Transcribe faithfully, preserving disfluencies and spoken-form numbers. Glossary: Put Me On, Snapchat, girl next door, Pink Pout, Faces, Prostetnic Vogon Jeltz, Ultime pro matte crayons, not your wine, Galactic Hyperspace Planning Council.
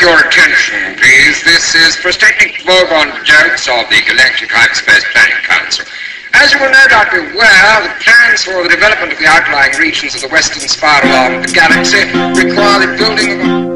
With your attention, please, this is Prostetnic Vogon Jeltz of the Galactic Hyperspace Planning Council. As you will no doubt be aware, the plans for the development of the outlying regions of the western spiral arm of the galaxy require the building of a...